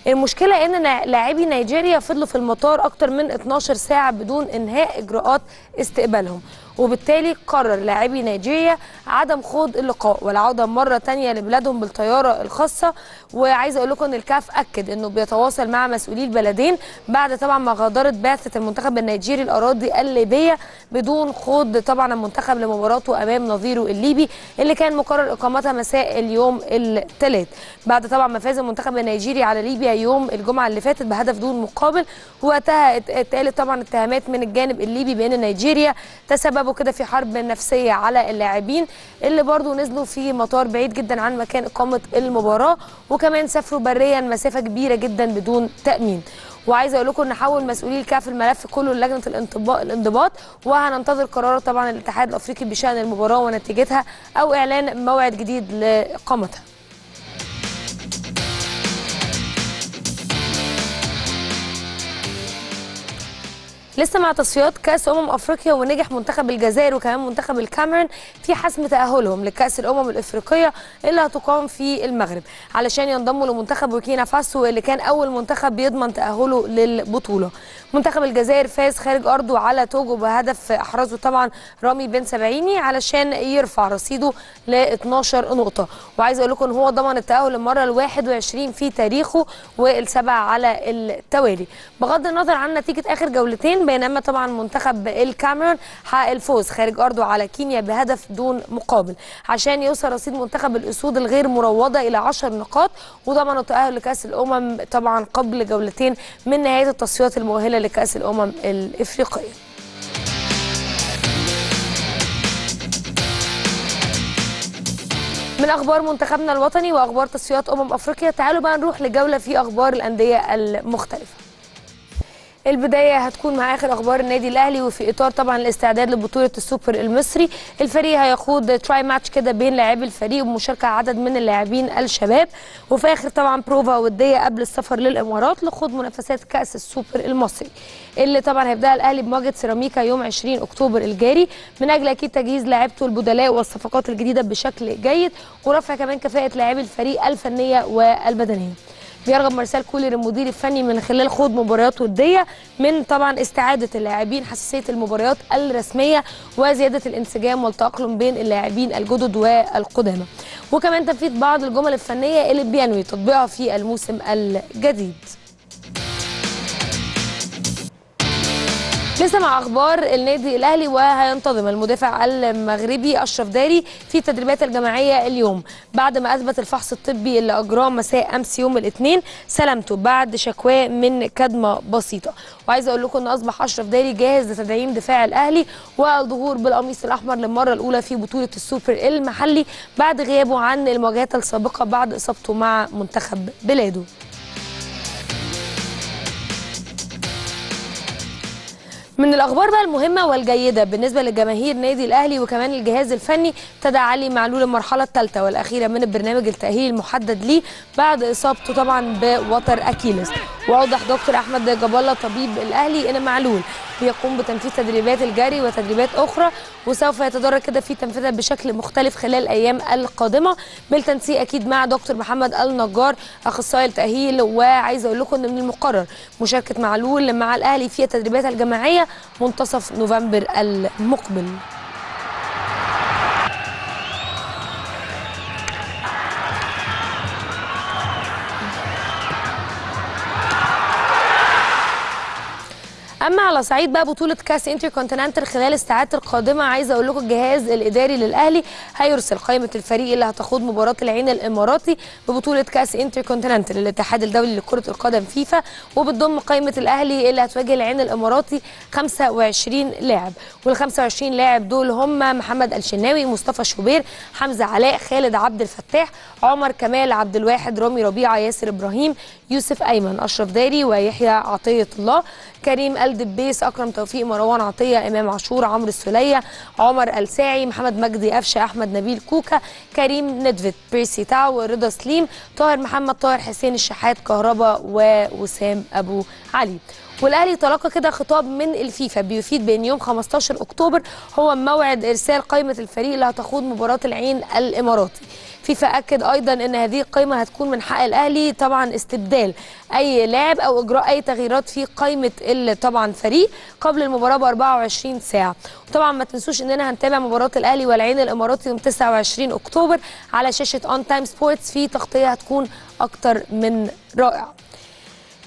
المشكلة أن لاعبي نيجيريا فضلوا في المطار أكتر من اثناشر ساعة بدون إنهاء إجراءات استقبالهم، وبالتالي قرر لاعبي نيجيريا عدم خوض اللقاء والعودة مرة تانية لبلادهم بالطيارة الخاصة. وعايز أقول لكم أن الكاف أكد أنه بيتواصل مع مسؤولي البلدين بعد طبعا ما غادرت بعثة المنتخب النيجيري الأراضي الليبية بدون خوض طبعا المنتخب لمباراته أمام نظيره الليبي اللي كان مقرر إقامتها مساء اليوم الثلاث، بعد طبعا ما فاز المنتخب النيجيري على ليبيا يوم الجمعة اللي فاتت بهدف دون مقابل. وقتها اتقالت طبعا اتهامات من الجانب الليبي بأن نيجيريا تسبب وكده في حرب نفسيه على اللاعبين اللي برضو نزلوا في مطار بعيد جدا عن مكان اقامه المباراه، وكمان سافروا بريا مسافه كبيره جدا بدون تامين. وعايزه اقول لكم ان حول مسؤولي الكاف الملف كله للجنه الانضباط، وهننتظر قرار طبعا الاتحاد الافريقي بشان المباراه ونتيجتها او اعلان موعد جديد لاقامتها. لسه مع تصفيات كأس أمم أفريقيا، ونجح منتخب الجزائر وكمان منتخب الكاميرون في حسم تأهلهم لكأس الأمم الأفريقية اللي هتقام في المغرب، علشان ينضموا لمنتخب بوركينا فاسو اللي كان أول منتخب بيضمن تأهله للبطولة. منتخب الجزائر فاز خارج أرضه على توجو بهدف أحرزه طبعا رامي بن سبعيني علشان يرفع رصيده ل اثناشر نقطة، وعايز أقول لكم إن هو ضمن التأهل المرة ال واحد وعشرين في تاريخه والسبعة على التوالي. بغض النظر عن نتيجة آخر جولتين، بينما طبعا منتخب الكاميرون حقق الفوز خارج ارضه على كينيا بهدف دون مقابل عشان يوصل رصيد منتخب الاسود الغير مروضه الى عشر نقاط، وضمنوا التاهل لكاس الامم طبعا قبل جولتين من نهايه التصفيات المؤهله لكاس الامم الافريقيه. من اخبار منتخبنا الوطني واخبار تصفيات امم افريقيا، تعالوا بقى نروح لجوله في اخبار الانديه المختلفه. البداية هتكون مع آخر أخبار النادي الأهلي، وفي إطار طبعا الاستعداد لبطولة السوبر المصري، الفريق هيخوض تراي ماتش كده بين لاعبي الفريق بمشاركة عدد من اللاعبين الشباب، وفي آخر طبعا بروفا ودية قبل السفر للإمارات لخوض منافسات كأس السوبر المصري، اللي طبعا هيبدأ الأهلي بمواجهة سيراميكا يوم عشرين أكتوبر الجاري، من أجل أكيد تجهيز لاعيبته البدلاء والصفقات الجديدة بشكل جيد، ورفع كمان كفاءة لاعبي الفريق الفنية والبدنية. بيرغب مرسال كولر المدير الفني من خلال خوض مباريات وديه من طبعا استعاده اللاعبين حساسيه المباريات الرسميه وزياده الانسجام والتاقلم بين اللاعبين الجدد والقدامى، وكمان تنفيذ بعض الجمل الفنيه اللي بينوي تطبيقها في الموسم الجديد. لسه مع اخبار النادي الاهلي، وهينتظم المدافع المغربي أشرف داري في التدريبات الجماعيه اليوم بعد ما اثبت الفحص الطبي اللي اجراه مساء امس يوم الاثنين سلامته بعد شكواه من كدمه بسيطه. وعايزه اقول لكم ان اصبح أشرف داري جاهز لتدعيم دفاع الاهلي والظهور بالقميص الاحمر للمره الاولى في بطوله السوبر المحلي بعد غيابه عن المواجهات السابقه بعد اصابته مع منتخب بلاده. من الاخبار بقى المهمه والجيده بالنسبه لجماهير نادي الاهلي وكمان الجهاز الفني، ابتدى علي معلول المرحله الثالثه والاخيره من البرنامج التاهيلي المحدد ليه بعد اصابته طبعا بوتر اكيلس. واوضح دكتور احمد جباله طبيب الاهلي ان معلول بيقوم بتنفيذ تدريبات الجري وتدريبات اخرى وسوف يتدرج كده في تنفيذها بشكل مختلف خلال الايام القادمه بالتنسيق اكيد مع دكتور محمد النجار اخصائي التاهيل. وعايزه اقول لكم ان من المقرر مشاركه معلول مع الاهلي في التدريبات الجماعيه منتصف نوفمبر المقبل. اما على صعيد بقى بطوله كاس انتر كونتيننتال خلال الساعات القادمه، عايزه اقول لكم الجهاز الاداري للاهلي هيرسل قائمه الفريق اللي هتخوض مباراه العين الاماراتي ببطوله كاس انتر كونتيننتال الاتحاد الدولي لكره القدم فيفا، وبتضم قائمه الاهلي اللي هتواجه العين الاماراتي خمسة وعشرين لاعب، وال خمسة وعشرين لاعب دول هم محمد الشناوي، مصطفى شوبير، حمزه علاء، خالد عبد الفتاح، عمر كمال، عبد الواحد، رامي ربيعه، ياسر ابراهيم، يوسف ايمن، اشرف داري، ويحيى عطيه الله، كريم الدبيس، اكرم توفيق، مروان عطيه، امام عاشور، عمرو السوليه، عمر الساعي، محمد مجدي قفشه، احمد نبيل كوكا، كريم ندفت، بيرسي تاو، رضا سليم، طاهر محمد، طاهر حسين الشحات، كهربا، ووسام ابو علي. والاهلي تلقى كده خطاب من الفيفا بيفيد بان يوم خمستاشر اكتوبر هو موعد ارسال قائمه الفريق اللي هتخوض مباراه العين الاماراتي. فيفا اكد ايضا ان هذه القائمه هتكون من حق الاهلي طبعا استبدال اي لاعب او اجراء اي تغييرات في قائمه طبعا فريق قبل المباراه ب أربعة وعشرين ساعه. وطبعا ما تنسوش اننا هنتابع مباراه الاهلي والعين الاماراتي يوم تسعة وعشرين اكتوبر على شاشه أون تايم سبورتس في تغطيه هتكون اكتر من رائعه.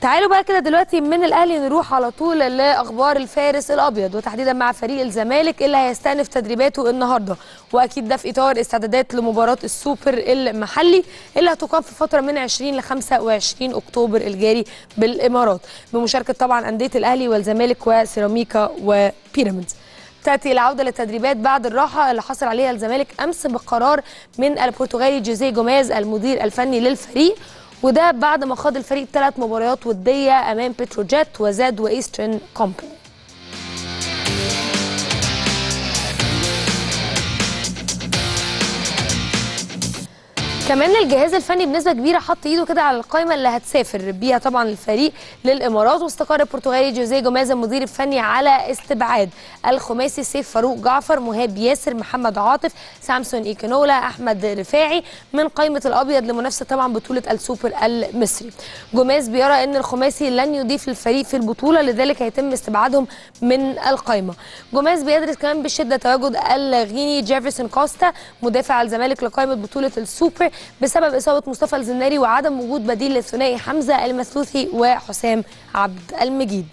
تعالوا بقى كده دلوقتي من الاهلي نروح على طول لاخبار الفارس الابيض وتحديدا مع فريق الزمالك اللي هيستأنف تدريباته النهارده، واكيد ده في اطار استعدادات لمباراه السوبر المحلي اللي هتقام في فتره من عشرين ل خمسة وعشرين اكتوبر الجاري بالامارات بمشاركه طبعا انديه الاهلي والزمالك وسيراميكا وبيراميدز. تأتي العودة للتدريبات بعد الراحة اللي حصل عليها الزمالك امس بقرار من البرتغالي جوزيه جوميز المدير الفني للفريق، وده بعد ما خاض الفريق ثلاث مباريات ودية أمام بتروجيت وزاد وإيسترن كومباني. كمان الجهاز الفني بنسبه كبيره حط ايده كده على القائمه اللي هتسافر بيها طبعا الفريق للامارات، واستقر البرتغالي جوزيه جوميز المدير الفني على استبعاد الخماسي سيف فاروق جعفر، مهاب ياسر، محمد عاطف، سامسون ايكنولا، احمد رفاعي من قائمه الابيض لمنافسه طبعا بطوله السوبر المصري. جوميز بيرى ان الخماسي لن يضيف للفريق في البطوله لذلك هيتم استبعادهم من القائمه. جوميز بيدرس كمان بشده تواجد الغيني جيفرسون كوستا مدافع الزمالك لقائمه بطوله السوبر بسبب إصابة مصطفى الزناري وعدم وجود بديل للثنائي حمزة المثلوثي وحسام عبد المجيد.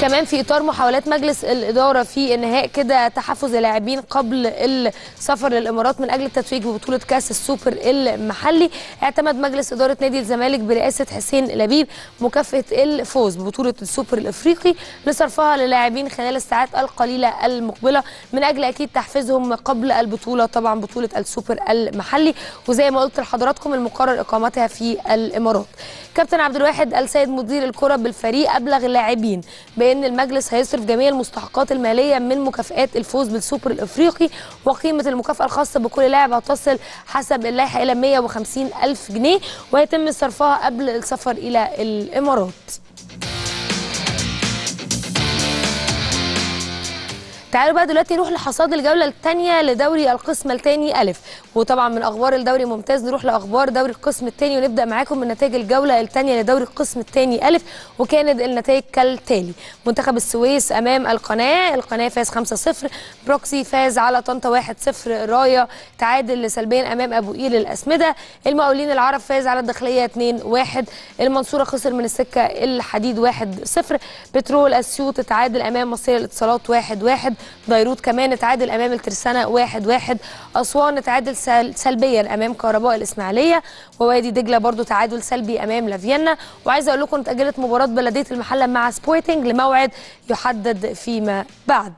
كمان في اطار محاولات مجلس الاداره في انهاء كده تحفز اللاعبين قبل السفر للامارات من اجل التتويج ببطوله كاس السوبر المحلي، اعتمد مجلس اداره نادي الزمالك برئاسه حسين لبيب مكافاه الفوز ببطوله السوبر الافريقي لصرفها للاعبين خلال الساعات القليله المقبله من اجل اكيد تحفيزهم قبل البطوله طبعا بطوله السوبر المحلي، وزي ما قلت لحضراتكم المقرر اقامتها في الامارات. كابتن عبد الواحد السيد مدير الكره بالفريق ابلغ اللاعبين ان المجلس هيصرف جميع المستحقات الماليه من مكافئات الفوز بالسوبر الافريقي، وقيمه المكافاه الخاصه بكل لاعب هتصل حسب اللائحه الى مية وخمسين الف جنيه ويتم صرفها قبل السفر الى الامارات. تعالوا بقى دلوقتي نروح لحصاد الجوله الثانيه لدوري القسم الثاني أ، وطبعا من اخبار الدوري ممتاز نروح لاخبار دوري القسم الثاني، ونبدا معاكم من نتائج الجوله الثانيه لدوري القسم الثاني الف، وكانت النتائج كالتالي: منتخب السويس امام القناه، القناه فاز خمسة صفر، بروكسي فاز على طنطا واحد صفر، رايه تعادل سلبيا امام ابو قير الاسمده، المقاولين العرب فاز على الداخليه اتنين واحد، المنصوره خسر من السكه الحديد واحد صفر، بترول اسيوط تعادل امام مصرية الاتصالات واحد واحد، بيروت كمان تعادل امام الترسانه واحد واحد، اسوان تعادل سلبيا امام كهرباء الاسماعيليه، ووادي دجله برضو تعادل سلبي امام لافيانا. وعايزه اقول لكم اتاجلت مباراه بلديه المحله مع سبورتنج لموعد يحدد فيما بعد.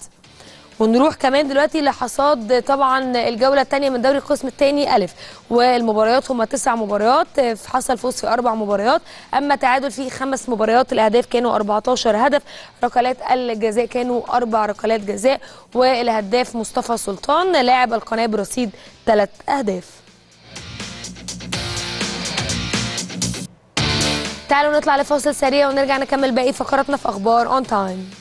ونروح كمان دلوقتي لحصاد طبعا الجوله الثانيه من دوري القسم الثاني الف، والمباريات هم تسع مباريات، حصل فوز في اربع مباريات، اما تعادل في خمس مباريات، الاهداف كانوا أربعتاشر هدف، ركلات الجزاء كانوا اربع ركلات جزاء، والهداف مصطفى سلطان لاعب القناه برصيد ثلاث اهداف. تعالوا نطلع لفاصل سريع ونرجع نكمل باقي فقراتنا في اخبار اون تايم.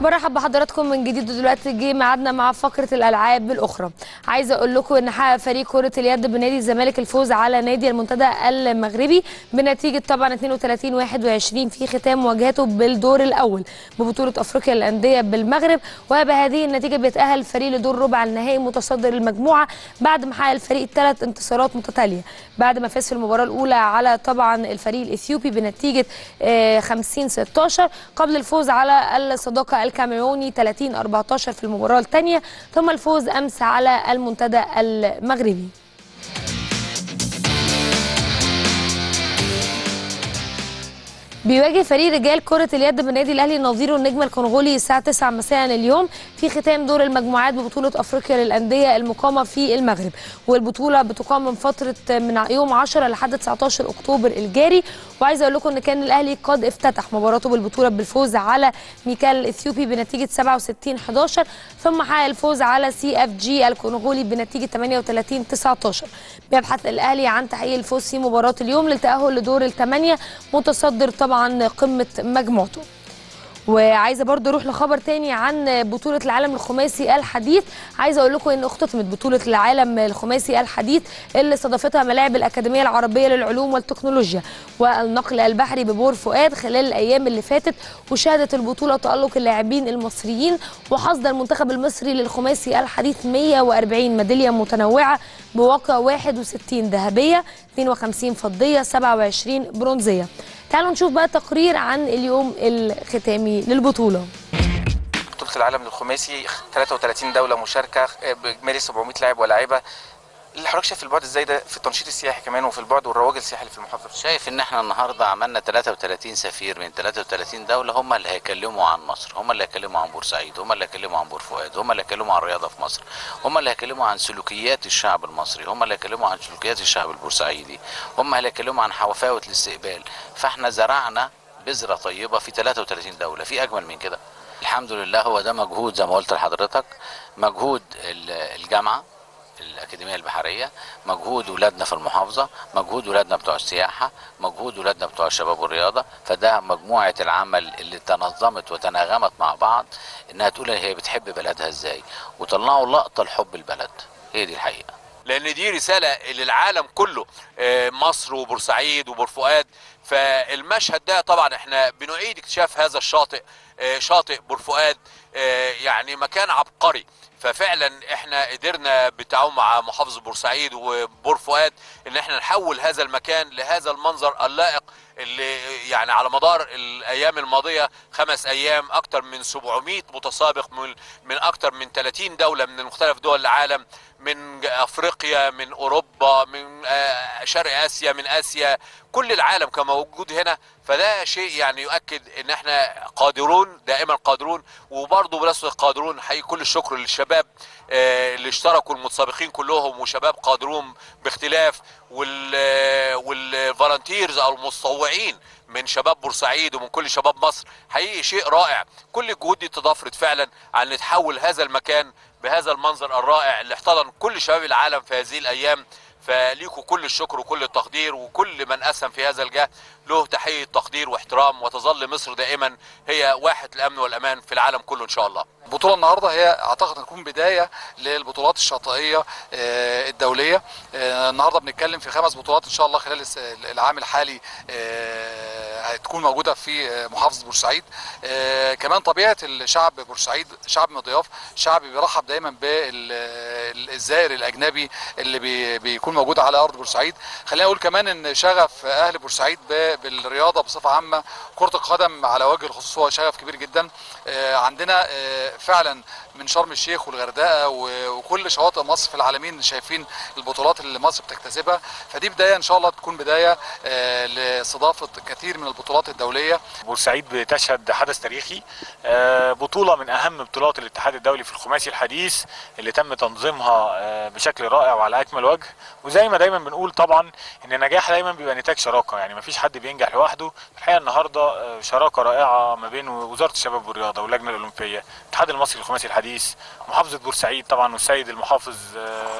برحب بحضراتكم من جديد، ودلوقتي جه ميعادنا مع فقره الالعاب الاخرى. عايزه اقول لكم ان حقق فريق كره اليد بنادي الزمالك الفوز على نادي المنتدى المغربي بنتيجه طبعا اتنين وتلاتين واحد وعشرين في ختام مواجهته بالدور الاول ببطوله افريقيا للانديه بالمغرب، وبهذه النتيجه بيتاهل الفريق لدور ربع النهائي متصدر المجموعه بعد ما حقق الفريق ثلاث انتصارات متتاليه، بعد ما فاز في المباراه الاولى على طبعا الفريق الاثيوبي بنتيجه خمسين ستاشر، قبل الفوز على الصداقه الكاميروني تلاتين أربعتاشر في المباراة الثانية، ثم الفوز أمس على المنتدى المغربي. بيواجه فريق رجال كرة اليد بالنادي الأهلي نظيره النجم الكونغولي الساعة تسعة مساء اليوم في ختام دور المجموعات ببطولة أفريقيا للأندية المقامة في المغرب، والبطولة بتقام من فترة من يوم عشرة لحد تسعتاشر أكتوبر الجاري. وعايزة أقول لكم إن كان الأهلي قد افتتح مباراته بالبطولة بالفوز على ميكال الإثيوبي بنتيجة سبعة وستين حداشر، ثم حقق الفوز على سي أف جي الكونغولي بنتيجة تمانية وتلاتين تسعتاشر. بيبحث الأهلي عن تحقيق الفوز في مباراة اليوم للتأهل لدور الثمانية متصدر طبعا عن قمة مجموعته. وعايزه برضه اروح لخبر تاني عن بطوله العالم الخماسي الحديث. عايزه اقول لكم ان اختتمت بطوله العالم الخماسي الحديث اللي استضافتها ملاعب الاكاديميه العربيه للعلوم والتكنولوجيا والنقل البحري ببور فؤاد خلال الايام اللي فاتت، وشهدت البطوله تالق اللاعبين المصريين، وحصد المنتخب المصري للخماسي الحديث مية وأربعين ميداليه متنوعه بواقع واحد وستين ذهبيه، اتنين وخمسين فضيه، سبعة وعشرين برونزيه. تعالوا نشوف بقى تقرير عن اليوم الختامي للبطوله. بطوله العالم للخماسي تلاتة وتلاتين دوله مشاركه باجمالي سبعمية لاعب ولاعيبه. اللي حضرتك شايف البعد ازاي ده في التنشيط السياحي كمان وفي البعد والرواج السياحي اللي في المحافظه؟ شايف ان احنا النهارده عملنا تلاتة وتلاتين سفير من تلاتة وتلاتين دوله، هم اللي هيكلموا عن مصر، هم اللي هيكلموا عن بورسعيد، هم اللي هيكلموا عن بور فؤاد، هم اللي هيكلموا عن الرياضه في مصر، هم اللي هيكلموا عن سلوكيات الشعب المصري، هم اللي هيكلموا عن سلوكيات الشعب البورسعيدي، هم اللي هيكلموا عن حوافاوت الاستقبال. فاحنا زرعنا بذره طيبه في تلاتة وتلاتين دوله، في اجمل من كده؟ الحمد لله. هو ده مجهود زي ما قلت لحضرتك، مجهود الجامعه الأكاديمية البحرية، مجهود ولادنا في المحافظة، مجهود ولادنا بتوع السياحة، مجهود ولادنا بتوع الشباب والرياضة. فده مجموعة العمل اللي تنظمت وتناغمت مع بعض إنها تقول إن هي بتحب بلدها إزاي، وطلعوا لقطة لحب البلد، هي دي الحقيقة. لأن دي رسالة للعالم كله، مصر وبورسعيد وبور فؤاد. فالمشهد ده طبعا إحنا بنعيد اكتشاف هذا الشاطئ، شاطئ بور فؤاد يعني مكان عبقري. ففعلا احنا قدرنا بالتعاون مع محافظه بورسعيد وبور فؤاد ان احنا نحول هذا المكان لهذا المنظر اللائق اللي يعني على مدار الايام الماضيه خمس ايام اكثر من سبعمية متسابق من من اكثر من تلاتين دوله من مختلف دول العالم، من افريقيا، من اوروبا، من شرق اسيا، من اسيا، كل العالم كان موجود هنا. فده شيء يعني يؤكد ان احنا قادرون، دائما قادرون. وبرضه بنفس قادرون حقيقي كل الشكر للشباب اللي اشتركوا، المتسابقين كلهم وشباب قادرون باختلاف، والفالنتيرز او المتطوعين من شباب بورسعيد ومن كل شباب مصر. حقيقي شيء رائع، كل الجهود دي تضافرت فعلا عن نتحول هذا المكان بهذا المنظر الرائع اللي احتضن كل شباب العالم في هذه الايام. فليكوا كل الشكر وكل التقدير، وكل من أسهم في هذا الجهد له تحية تقدير واحترام، وتظل مصر دائما هي واحد الأمن والأمان في العالم كله إن شاء الله. البطولة النهاردة هي أعتقد هتكون بداية للبطولات الشاطئية الدولية. النهاردة بنتكلم في خمس بطولات إن شاء الله خلال العام الحالي هتكون موجودة في محافظة بورسعيد. كمان طبيعة الشعب بورسعيد شعب مضياف، شعب بيرحب دايما بالزائر الأجنبي اللي بيكون موجود على أرض بورسعيد. خلينا أقول كمان إن شغف أهل بورسعيد بالرياضة بصفة عامة، كرة القدم على وجه الخصوص، هو شغف كبير جدا. عندنا فعلا من شرم الشيخ والغردقه وكل شواطئ مصر في العالمين شايفين البطولات اللي مصر بتكتسبها، فدي بدايه ان شاء الله تكون بدايه لاستضافه كثير من البطولات الدوليه. بورسعيد بتشهد حدث تاريخي، بطوله من اهم بطولات الاتحاد الدولي في الخماسي الحديث اللي تم تنظيمها بشكل رائع وعلى اكمل وجه. وزي ما دايما بنقول طبعا ان النجاح دايما بيبقى نتاج شراكه، يعني ما فيش حد بينجح لوحده. الحقيقه النهارده شراكه رائعه ما بين وزاره الشباب والرياضه واللجنه الاولمبيه، الاتحاد المصري للخماسي الحديث، محافظه بورسعيد طبعا والسيد المحافظ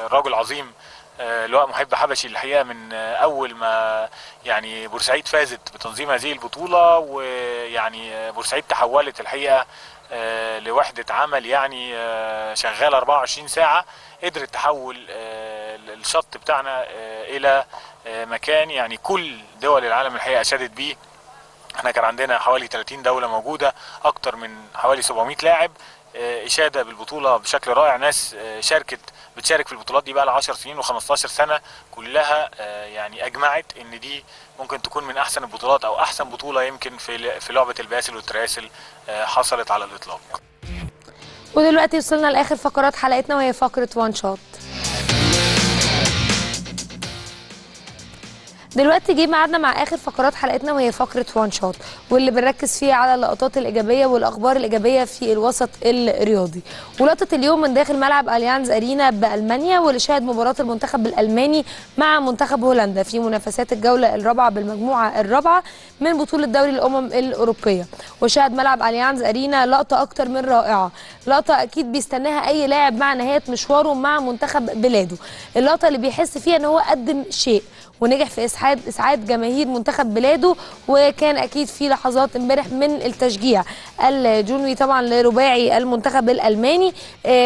الراجل العظيم اللواء محب حبشي. الحقيقه من اول ما يعني بورسعيد فازت بتنظيم هذه البطوله، ويعني بورسعيد تحولت الحقيقه لوحده عمل يعني شغاله أربعة وعشرين ساعه، قدرت تحول الشط بتاعنا الى مكان يعني كل دول العالم الحقيقه اشادت بيه. احنا كان عندنا حوالي ثلاثين دولة موجودة، اكتر من حوالي سبعمائة لاعب، اشادة بالبطولة بشكل رائع. ناس شاركت بتشارك في البطولات دي بقى لها عشر سنين وخمسة عشر سنة، كلها يعني اجمعت ان دي ممكن تكون من احسن البطولات او احسن بطولة يمكن في في لعبة الباسل والتراسل حصلت على الاطلاق. ودلوقتي وصلنا لاخر فقرات حلقتنا، وهي فقرة وان شوت. دلوقتي جه ميعادنا مع اخر فقرات حلقتنا، وهي فقره وان شوت، واللي بنركز فيها على اللقطات الايجابيه والاخبار الايجابيه في الوسط الرياضي. ولقطه اليوم من داخل ملعب اليانز ارينا بالمانيا، واللي شاهد مباراه المنتخب الالماني مع منتخب هولندا في منافسات الجوله الرابعه بالمجموعه الرابعه من بطوله دوري الامم الاوروبيه. وشاهد ملعب اليانز ارينا لقطه اكتر من رائعه، لقطه اكيد بيستناها اي لاعب مع نهايه مشواره مع منتخب بلاده، اللقطه اللي بيحس فيها ان هو قدم شيء ونجح في اسعاد اسعاد جماهير منتخب بلاده. وكان اكيد في لحظات امبارح من التشجيع الجنوي طبعا لرباعي المنتخب الالماني،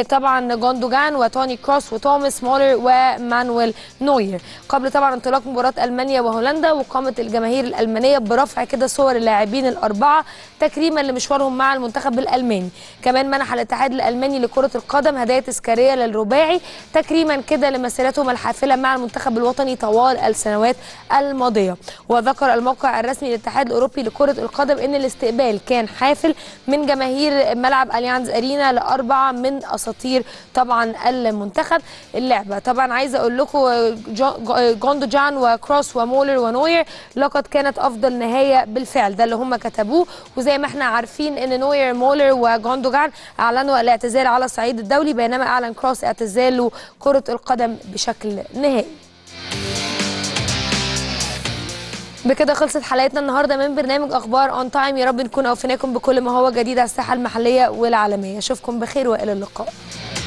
طبعا جوندوجان وتوني كروس وتوماس مولر ومانويل نوير، قبل طبعا انطلاق مباراه المانيا وهولندا. وقامت الجماهير الالمانيه برفع كده صور اللاعبين الاربعه تكريما لمشوارهم مع المنتخب الالماني. كمان منح الاتحاد الالماني لكره القدم هدايا تذكاريه للرباعي تكريما كده لمسيرتهم الحافله مع المنتخب الوطني طوال السنوات الماضيه. وذكر الموقع الرسمي للاتحاد الاوروبي لكره القدم ان الاستقبال كان حافل من جماهير ملعب اليانز ارينا لاربعه من اساطير طبعا المنتخب. اللعبه طبعا عايزه اقول لكم جوندوجان وكروس ومولر ونوير لقد كانت افضل نهايه بالفعل، ده اللي هم كتبوه. وزي ما احنا عارفين ان نوير مولر وجوندوجان اعلنوا الاعتزال على الصعيد الدولي، بينما اعلن كروس اعتزاله كره القدم بشكل نهائي. بكده خلصت حلقتنا النهارده من برنامج اخبار اون تايم، يا رب نكون اوفيناكم بكل ما هو جديد على الساحه المحليه والعالميه. اشوفكم بخير والى اللقاء.